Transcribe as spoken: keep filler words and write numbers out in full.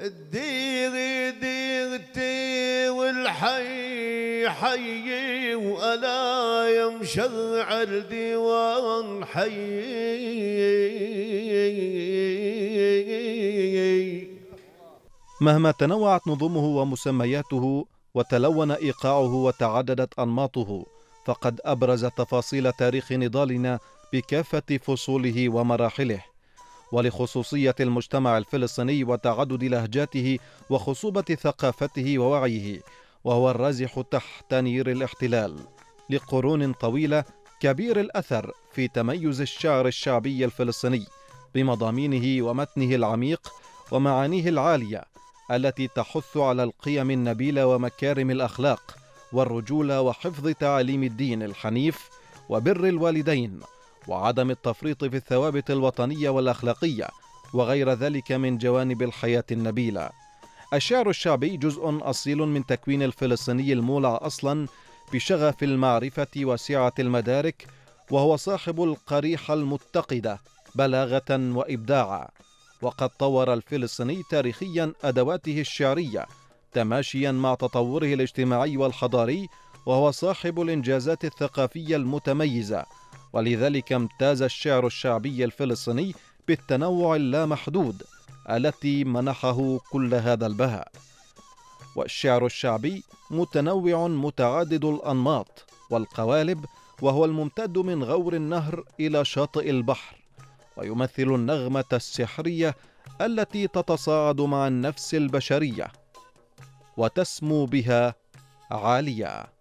الديري ديرتي والحي حيي وألايا مشرع الديوان حيي. مهما تنوعت نظمه ومسمياته وتلون إيقاعه وتعددت أنماطه، فقد أبرز تفاصيل تاريخ نضالنا بكافة فصوله ومراحله. ولخصوصية المجتمع الفلسطيني وتعدد لهجاته وخصوبة ثقافته ووعيه، وهو الرازح تحت نير الاحتلال لقرون طويلة، كبير الأثر في تميز الشعر الشعبي الفلسطيني بمضامينه ومتنه العميق ومعانيه العالية التي تحث على القيم النبيلة ومكارم الأخلاق والرجولة وحفظ تعاليم الدين الحنيف وبر الوالدين وعدم التفريط في الثوابت الوطنية والأخلاقية وغير ذلك من جوانب الحياة النبيلة. الشعر الشعبي جزء أصيل من تكوين الفلسطيني المولع أصلا بشغف المعرفة وسعة المدارك، وهو صاحب القريحة المتقدة بلاغة وإبداعا. وقد طور الفلسطيني تاريخيا أدواته الشعرية تماشيا مع تطوره الاجتماعي والحضاري، وهو صاحب الإنجازات الثقافية المتميزة، ولذلك امتاز الشعر الشعبي الفلسطيني بالتنوع اللامحدود التي منحه كل هذا البهاء. والشعر الشعبي متنوع متعدد الأنماط والقوالب، وهو الممتد من غور النهر إلى شاطئ البحر، ويمثل النغمة السحرية التي تتصاعد مع النفس البشرية وتسمو بها عالية.